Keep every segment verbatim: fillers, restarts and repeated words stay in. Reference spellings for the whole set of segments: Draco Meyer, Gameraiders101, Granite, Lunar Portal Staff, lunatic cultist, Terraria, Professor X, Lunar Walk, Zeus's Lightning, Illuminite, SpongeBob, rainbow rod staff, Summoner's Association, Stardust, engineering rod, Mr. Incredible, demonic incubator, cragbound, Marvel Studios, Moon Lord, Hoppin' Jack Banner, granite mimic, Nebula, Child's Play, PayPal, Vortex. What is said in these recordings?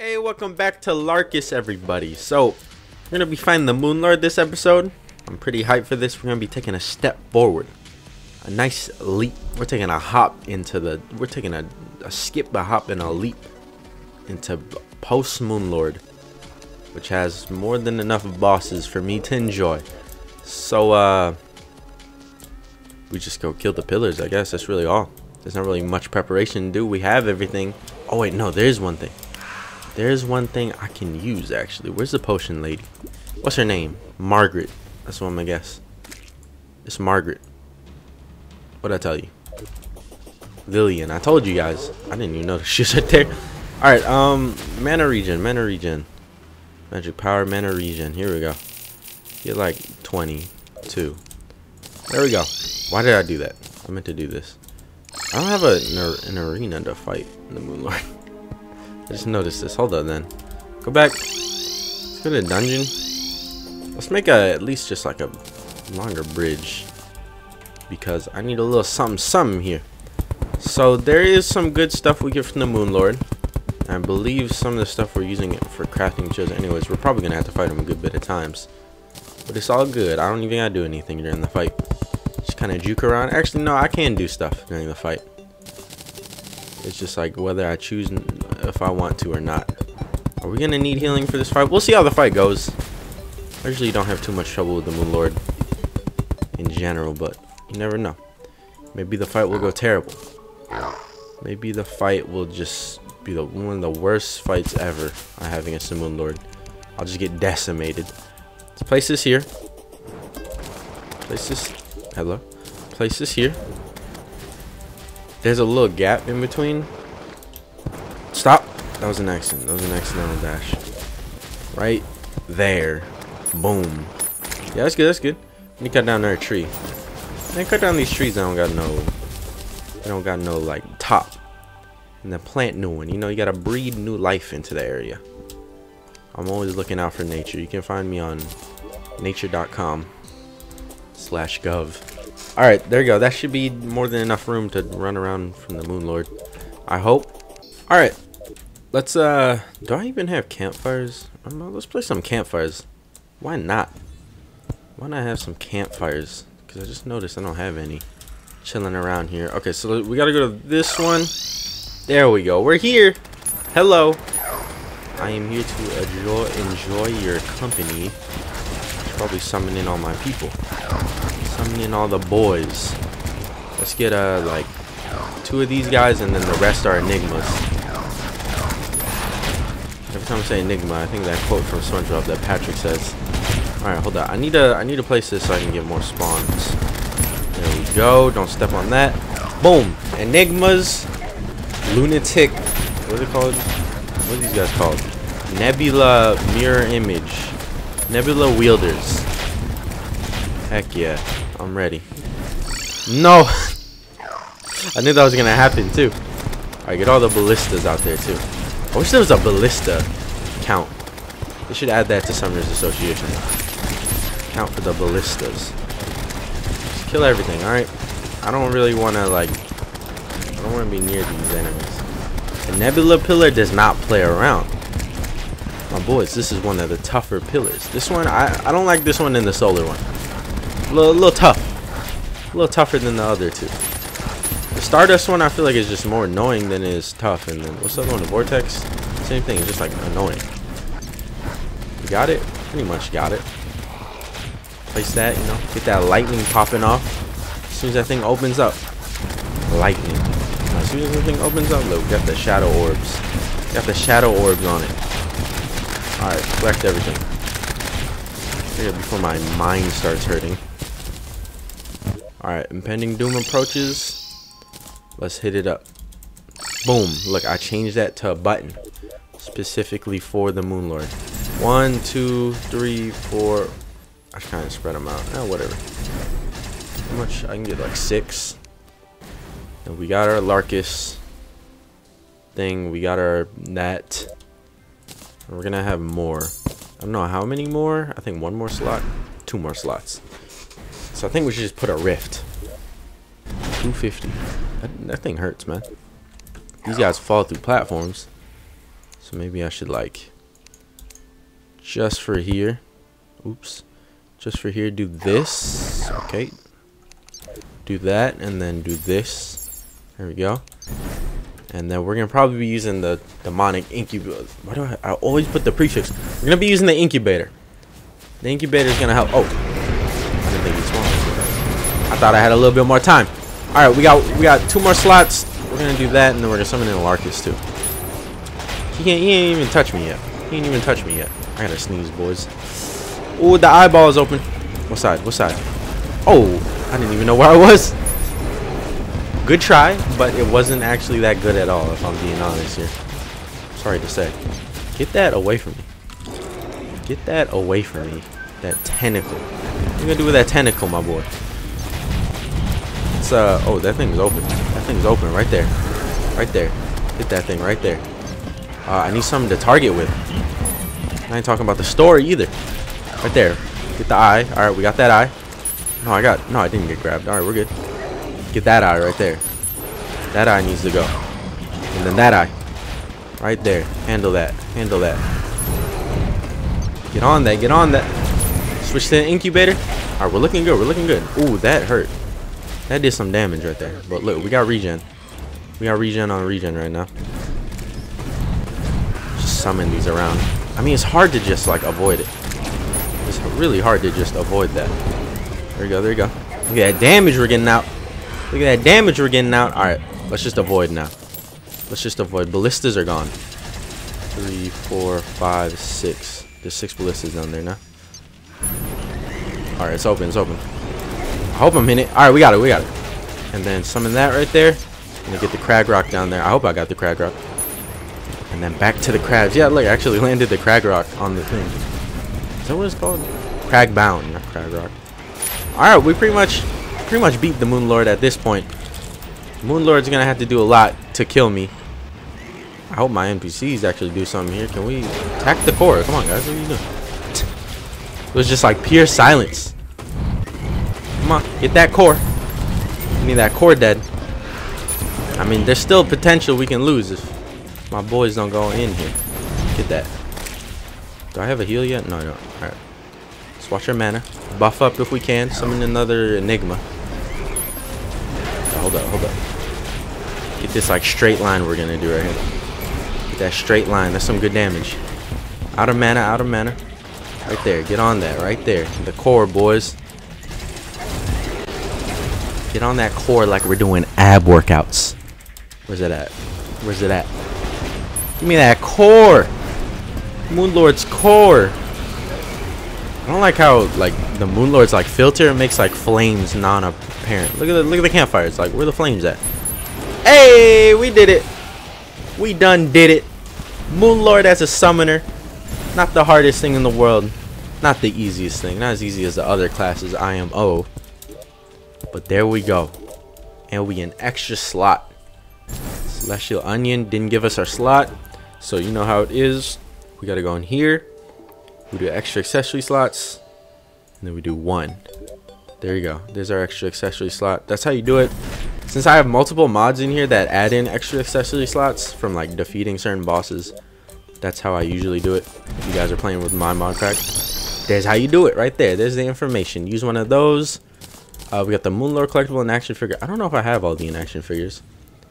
Hey, welcome back to Larkus, everybody. So, we're going to be finding the Moon Lord this episode. I'm pretty hyped for this. We're going to be taking a step forward. A nice leap. We're taking a hop into the... We're taking a, a skip, a hop, and a leap into post-Moon Lord, which has more than enough bosses for me to enjoy. So, uh... we just go kill the pillars, I guess. That's really all. There's not really much preparation to do. We have everything. Oh, wait, no. There is one thing. There's one thing I can use, actually. Where's the potion lady? What's her name? Margaret. That's what I'm gonna guess. It's Margaret. What'd I tell you? Lillian. I told you guys. I didn't even know she was right there. Alright, um, mana regen, mana regen. Magic power, mana regen. Here we go. Get like twenty-two. There we go. Why did I do that? I meant to do this. I don't have a, an arena to fight in the Moon Lord. I just noticed this. Hold on, then. Go back. Let's go to the dungeon. Let's make a at least just like a longer bridge, because I need a little something, something here. So there is some good stuff we get from the Moon Lord. I believe some of the stuff we're using it for crafting shows. Anyways, we're probably gonna have to fight him a good bit of times, but it's all good. I don't even gotta do anything during the fight. Just kind of juke around. Actually, no, I can do stuff during the fight. It's just like whether I choose if I want to or not. Are we gonna need healing for this fight? We'll see how the fight goes. I usually don't have too much trouble with the Moon Lord in general, but you never know. Maybe the fight will go terrible. Maybe the fight will just be the one of the worst fights ever I have against the Moon Lord. I'll just get decimated. Let's place this here. Place this. Hello. Place this here. There's a little gap in between. Stop. That was an accident. That was an accidental dash. Right there. Boom. Yeah, that's good. That's good. Let me cut down another tree. Man, cut down these trees. I don't got no. I don't got no like top. And then plant new one. You know, you gotta breed new life into the area. I'm always looking out for nature. You can find me on nature dot com slash gov. Alright, there you go. That should be more than enough room to run around from the Moon Lord, I hope. Alright, let's, uh, do I even have campfires? I don't know, let's play some campfires. Why not? Why not have some campfires? Because I just noticed I don't have any chilling around here. Okay, so we gotta go to this one. There we go. We're here. Hello. I am here to enjoy, enjoy your company. Probably summon in all my people. Summon in all the boys. Let's get uh like two of these guys, and then the rest are enigmas. Every time I say enigma, I think that quote from SpongeBob that Patrick says. All right, hold on. I need to I need to place this so I can get more spawns. There we go. Don't step on that. Boom. Enigmas. Lunatic. What are they called? What are these guys called? Nebula mirror image. Nebula wielders. Heck yeah, I'm ready. No! I knew that was gonna happen too. Alright, get all the ballistas out there too. I wish there was a ballista count. They should add that to Summoner's Association. Count for the ballistas. Just kill everything, alright? I don't really wanna like... I don't wanna be near these enemies. The Nebula pillar does not play around. My boys, this is one of the tougher pillars. This one, I, I don't like this one and the solar one. A little, little tough. A little tougher than the other two. The Stardust one, I feel like, is just more annoying than it is tough. And then, what's the other one, the Vortex? Same thing, it's just, like, annoying. We got it? Pretty much got it. Place that, you know. Get that lightning popping off. As soon as that thing opens up. Lightning. As soon as the thing opens up, look, we got the shadow orbs. We got the shadow orbs on it. Alright, collect everything. Here before my mind starts hurting. Alright, impending doom approaches. Let's hit it up. Boom. Look, I changed that to a button. Specifically for the Moon Lord. One, two, three, four. I kind of spread them out. Oh, whatever. How much? I can get like six. And we got our Larkus thing. We got our net. We're gonna have more. I don't know how many more. I think one more slot, two more slots. So I think we should just put a rift. two fifty. That, that thing hurts, man. These guys fall through platforms. So maybe I should, like, just for here, oops, just for here, do this, okay, do that, and then do this, there we go. And then we're going to probably be using the demonic incubator. Why do I, I always put the prefix? We're going to be using the incubator. The incubator is going to help. Oh, I didn't think this one. I thought I had a little bit more time. All right, we got we got two more slots. We're going to do that, and then we're going to summon in a Larkus too. He can't, he ain't even touch me yet. He ain't even touch me yet. I got to sneeze, boys. Oh, the eyeball is open. What side? What side? Oh, I didn't even know where I was. Good try, but it wasn't actually that good at all, if I'm being honest here. Sorry to say. Get that away from me. Get that away from me. That tentacle. What are you gonna do with that tentacle, my boy? It's uh oh, that thing's open. That thing's open right there. Right there. Hit that thing right there. Uh, I need something to target with. I ain't talking about the story either. Right there. Get the eye. Alright, we got that eye. No, I got no, I didn't get grabbed. Alright, we're good. Get that eye right there. That eye needs to go. And then that eye. Right there. Handle that. Handle that. Get on that. Get on that. Switch to the incubator. Alright, we're looking good. We're looking good. Ooh, that hurt. That did some damage right there. But look, we got regen. We got regen on regen right now. Just summon these around. I mean, it's hard to just, like, avoid it. It's really hard to just avoid that. There you go. There you go. Look at that damage we're getting out. Look at that damage we're getting out. Alright, let's just avoid now. Let's just avoid. Ballistas are gone. Three, four, five, six. There's six ballistas down there now. Alright, it's open. It's open. I hope I'm in it. Alright, we got it. We got it. And then summon that right there. I'm going to get the crag rock down there. I hope I got the crag rock. And then back to the crabs. Yeah, look, I actually landed the crag rock on the thing. Is that what it's called? Cragbound, not crag rock. Alright, we pretty much... pretty much beat the Moon Lord at this point. Moon Lord's gonna have to do a lot to kill me. I hope my N P Cs actually do something here. Can we attack the core? Come on, guys. What are you doing? It was just like pure silence. Come on, get that core. I need that core dead. I mean, there's still potential we can lose if my boys don't go in here. Get that. Do I have a heal yet? No, I don't. Alright. Let's watch our mana. Buff up if we can. Summon another Enigma. Hold up, hold up. Get this like straight line we're gonna do right here. Get that straight line. That's some good damage. Out of mana, out of mana. Right there. Get on that. Right there. The core, boys. Get on that core like we're doing ab workouts. Where's it at? Where's it at? Give me that core. Moon Lord's core. I don't like how like the Moon Lord's like filter makes like flames non-apparent. Look at the look at the campfires. Like where the flames at? Hey, we did it. We done did it. Moon Lord as a summoner, not the hardest thing in the world, not the easiest thing, not as easy as the other classes I am O. But there we go, and we an extra slot. Celestial Onion didn't give us our slot, so you know how it is. We gotta go in here. We do extra accessory slots, and then we do one. There you go. There's our extra accessory slot. That's how you do it. Since I have multiple mods in here that add in extra accessory slots from like defeating certain bosses, that's how I usually do it. If you guys are playing with my mod crack, there's how you do it right there. There's the information. Use one of those. Uh, we got the Moon Lord collectible and action figure. I don't know if I have all the in action figures.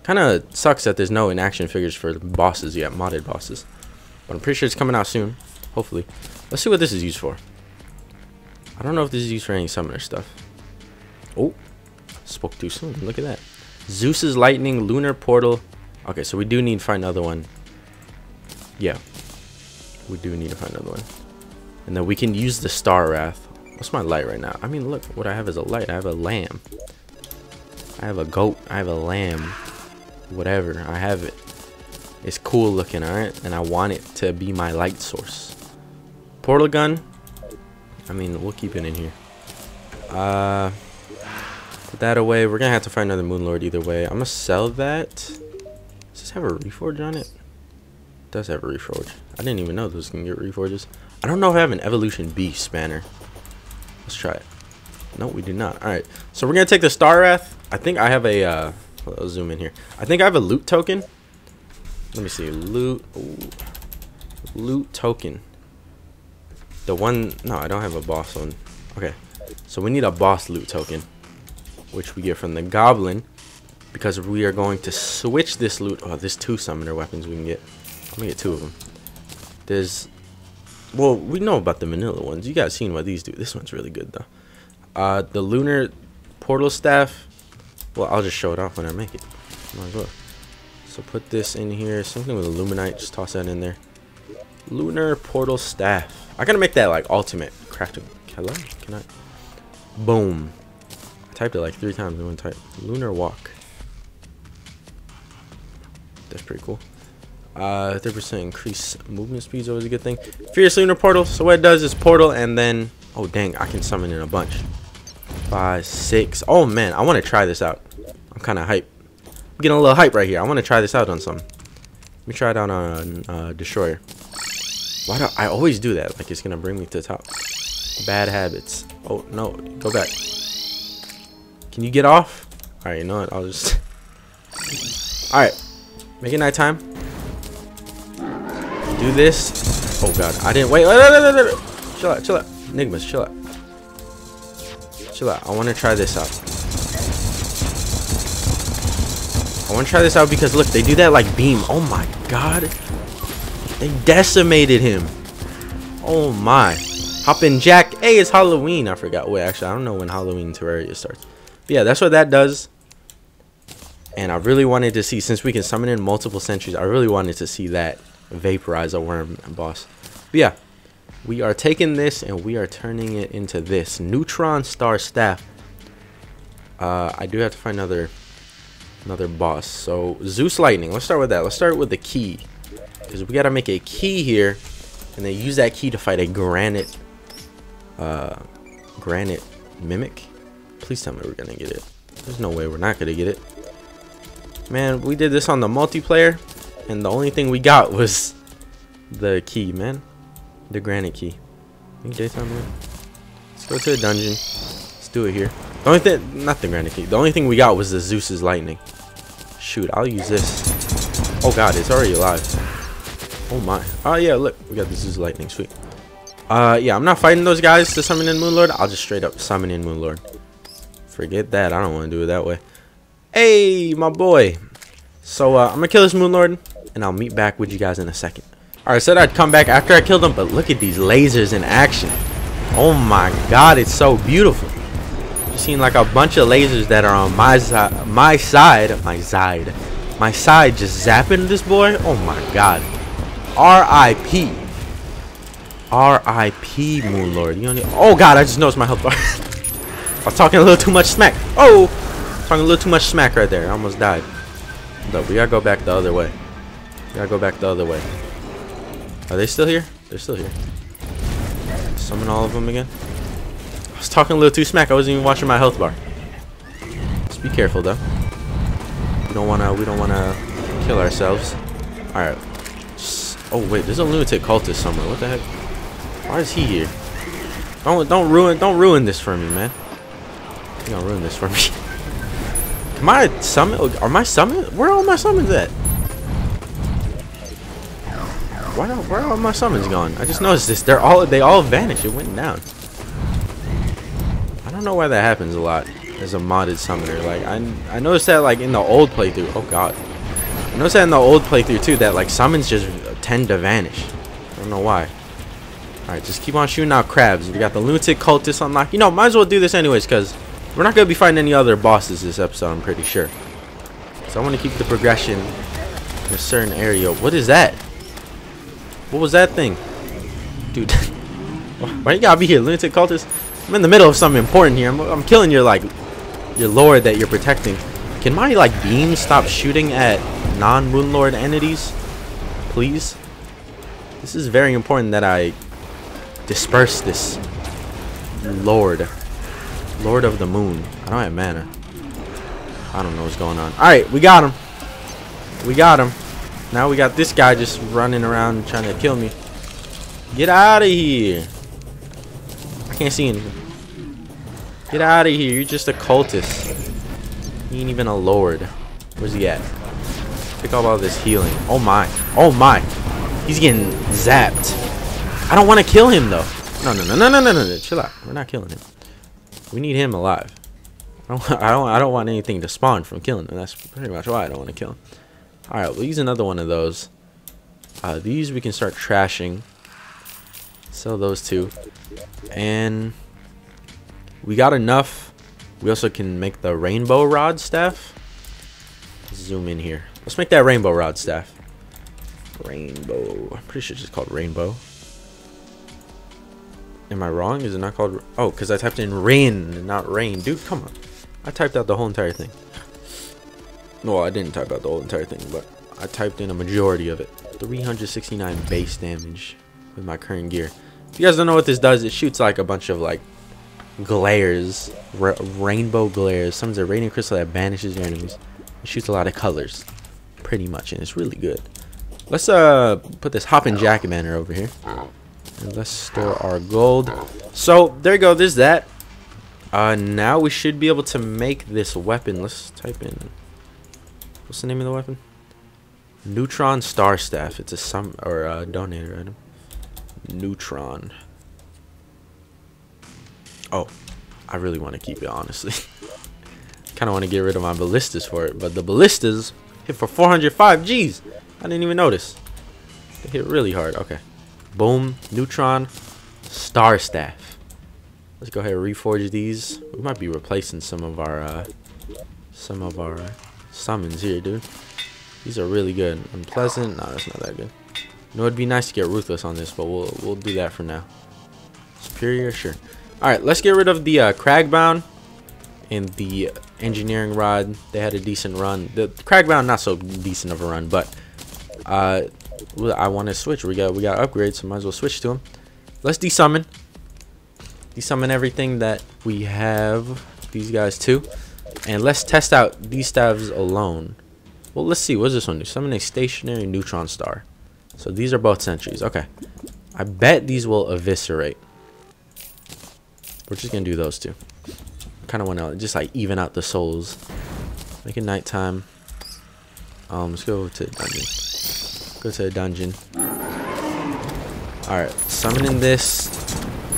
Kind of sucks that there's no in action figures for bosses yet, modded bosses. But I'm pretty sure it's coming out soon. Hopefully. Let's see what this is used for. I don't know if this is used for any summoner stuff. Oh, spoke too soon. Look at that. Zeus's Lightning, Lunar Portal. Okay, so we do need to find another one. Yeah, we do need to find another one. And then we can use the Star Wrath. What's my light right now? I mean, look, what I have is a light. I have a lamb. I have a goat. I have a lamb. Whatever, I have it. It's cool looking, all right? And I want it to be my light source. Portal gun, I mean, we'll keep it in here. Uh, put that away. We're gonna have to find another Moon Lord either way. I'm gonna sell that. Does this have a reforge on it? It does have a reforge. I didn't even know those can get reforges. I don't know if I have an evolution beast banner. Let's try it. No, we do not. All right, so we're gonna take the Star Wrath. I think I have a uh I'll zoom in here. I think I have a loot token. Let me see. Loot. Ooh. loot token. The one... No, I don't have a boss one. Okay. So we need a boss loot token, which we get from the goblin, because we are going to switch this loot. Oh, there's two summoner weapons we can get. Let me get two of them. There's... Well, we know about the vanilla ones. You guys seen what these do. This one's really good, though. Uh, the Lunar Portal Staff. Well, I'll just show it off when I make it. Might as well. So put this in here. Something with Illuminite. Just toss that in there. Lunar Portal Staff. I gotta make that, like, ultimate crafting. Hello? Can I? Boom. I typed it, like, three times in one type. Lunar Walk. That's pretty cool. Uh, thirty percent increase movement speed is always a good thing. Fierce Lunar Portal. So what it does is portal, and then... Oh, dang. I can summon in a bunch. Five, six. Oh, man. I want to try this out. I'm kind of hyped. I'm getting a little hype right here. I want to try this out on something. Let me try it out on uh, Destroyer. Why do I always do that? Like, it's going to bring me to the top. Bad habits. Oh, no. Go back. Can you get off? All right. You know what? I'll just... All right. Make it nighttime. Do this. Oh god, I didn't wait. Wait, wait, wait, wait, wait. Chill out, chill out. Enigmas, chill out. Chill out. I want to try this out. I want to try this out because look, they do that like beam. Oh my god. They decimated him. Oh my. Hoppin' Jack. Hey, it's Halloween. I forgot. Wait, actually, I don't know when Halloween Terraria starts. But yeah, that's what that does. And I really wanted to see, since we can summon in multiple sentries, I really wanted to see that vaporize a worm boss. But yeah, we are taking this and we are turning it into this Neutron Star Staff. uh I do have to find another another boss. So Zeus's Lightning, let's start with that. Let's start with the key, because we got to make a key here and then use that key to fight a granite uh granite mimic. Please tell me we're gonna get it. There's no way we're not gonna get it, man. We did this on the multiplayer and the only thing we got was the key, man. The granite key. I think daytime, man. Let's go to the dungeon. Let's do it here. The only thing, not the granite key. The only thing we got was the Zeus's Lightning. Shoot, I'll use this. Oh god, it's already alive. Oh my. Oh yeah, look. We got the Zeus's Lightning. Sweet. Uh, yeah, I'm not fighting those guys to summon in Moon Lord. I'll just straight up summon in Moon Lord. Forget that. I don't want to do it that way. Hey, my boy. So, uh, I'm gonna kill this Moon Lord. And I'll meet back with you guys in a second. Alright, said I'd come back after I killed him, but look at these lasers in action. Oh my god, it's so beautiful. You seen like a bunch of lasers that are on my side, my side, my side, my side, just zapping this boy. Oh my god. R I P. R I P Moon Lord. You don't need. Oh god, I just noticed my health bar. I was talking a little too much smack. Oh, talking a little too much smack right there. I almost died. No, we gotta go back the other way. Gotta go back the other way. Are they still here? They're still here. Summon all of them again. I was talking a little too smack. I wasn't even watching my health bar. Just be careful though. We don't wanna. We don't wanna kill ourselves. All right. Just, oh wait, there's a lunatic cultist somewhere. What the heck? Why is he here? Don't don't ruin don't ruin this for me, man. You're gonna ruin this for me. Am I summon? Are my summon? Where are all my summons at? Why not, where are all my summons gone? I just noticed this. They're all they all vanished. It went down. I don't know why that happens a lot as a modded summoner. Like I I noticed that like in the old playthrough. Oh god. I noticed that in the old playthrough too, that like summons just tend to vanish. I don't know why. Alright, just keep on shooting out crabs. We got the lunatic cultist unlocked. You know, might as well do this anyways, because we're not gonna be fighting any other bosses this episode, I'm pretty sure. So I wanna keep the progression in a certain area. What is that? What was that thing? Dude. Why you gotta be here, lunatic cultist? I'm in the middle of something important here. I'm, I'm killing your, like, your lord that you're protecting. Can my, like, beam stop shooting at non-Moon Lord entities? Please? This is very important that I disperse this lord. Lord of the moon. I don't have mana. I don't know what's going on. Alright, we got him. We got him. Now we got this guy just running around trying to kill me. Get out of here. I can't see anything. Get out of here. You're just a cultist. You ain't even a lord. Where's he at? Pick up all this healing. Oh my. Oh my. He's getting zapped. I don't want to kill him though. No, no, no, no, no, no, no, no. Chill out. We're not killing him. We need him alive. I don't, I don't, I don't want anything to spawn from killing him. That's pretty much why I don't want to kill him. All right, we'll use another one of those. Uh, these we can start trashing. Sell those two, and we got enough. We also can make the rainbow rod staff. Let's zoom in here. Let's make that rainbow rod staff. Rainbow. I'm pretty sure it's just called rainbow. Am I wrong? Is it not called? Oh, because I typed in rain and not rain. Dude, come on. I typed out the whole entire thing. Well, I didn't type out the whole entire thing, but I typed in a majority of it. three hundred sixty-nine base damage with my current gear. If you guys don't know what this does, it shoots like a bunch of like glares, ra rainbow glares. Sometimes a radiant crystal that banishes your enemies. It shoots a lot of colors, pretty much, and it's really good. Let's uh put this Hoppin' Jack Banner over here. And let's store our gold. So there you go. There's that. Uh, now we should be able to make this weapon. Let's type in. What's the name of the weapon? Neutron Star Staff. It's a sum or a donator item. Neutron. Oh, I really want to keep it honestly. Kind of want to get rid of my ballistas for it, but the ballistas hit for four hundred five G's. I didn't even notice. They hit really hard. Okay. Boom. Neutron Star Staff. Let's go ahead and reforge these. We might be replacing some of our uh, some of our summons here, dude. These are really good. Unpleasant. No, that's not that good. No, it'd be nice to get ruthless on this, but we'll we'll do that for now. Superior, sure. All right, let's get rid of the uh, cragbound and the engineering rod. They had a decent run. The cragbound not so decent of a run, but uh, I want to switch. We got we got upgrades, so might as well switch to them. Let's desummon. Desummon everything that we have. These guys too, and let's test out these staves alone. Well, let's see. What's this one do? Summon a stationary neutron star. So these are both sentries. Okay, I bet these will eviscerate. We're just gonna do those two. Kind of want to just like even out the souls. Make it nighttime. Um, let's go to dungeon. Go to a dungeon. All right, summoning this,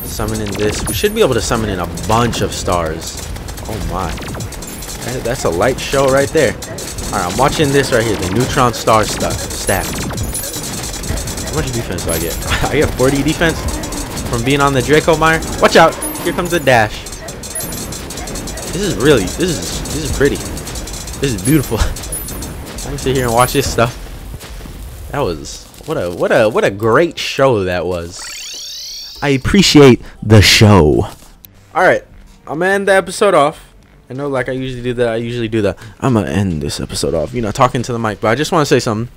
summoning this. We should be able to summon in a bunch of stars. Oh my, that, that's a light show right there. All right, I'm watching this right here. The neutron star stuff staff. How much defense do I get? I get forty defense from being on the Draco Meyer. Watch out! Here comes the dash. This is really, this is this is pretty. This is beautiful. I can sit here and watch this stuff. That was what a what a what a great show that was. I appreciate the show. All right, I'm gonna end the episode off. I know, like I usually do that. I usually do the I'm gonna end this episode off. You know, talking to the mic, but I just want to say something.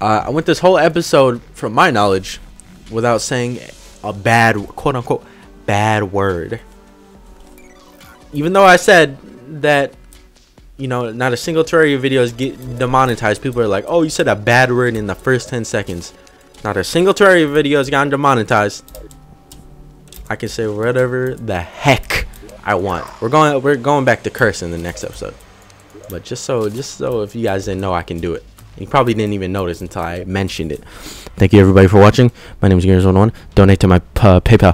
Uh, I went this whole episode, from my knowledge, without saying a bad, quote-unquote, bad word. Even though I said that, you know, not a single Terraria video is get demonetized. People are like, oh, you said a bad word in the first ten seconds. Not a single Terraria video has gotten demonetized. I can say whatever the heck I want. We're going, we're going back to curse in the next episode. But just so, just so if you guys didn't know, I can do it. You probably didn't even notice until I mentioned it. Thank you everybody for watching. My name is Gameraiders one oh one. Donate to my uh, PayPal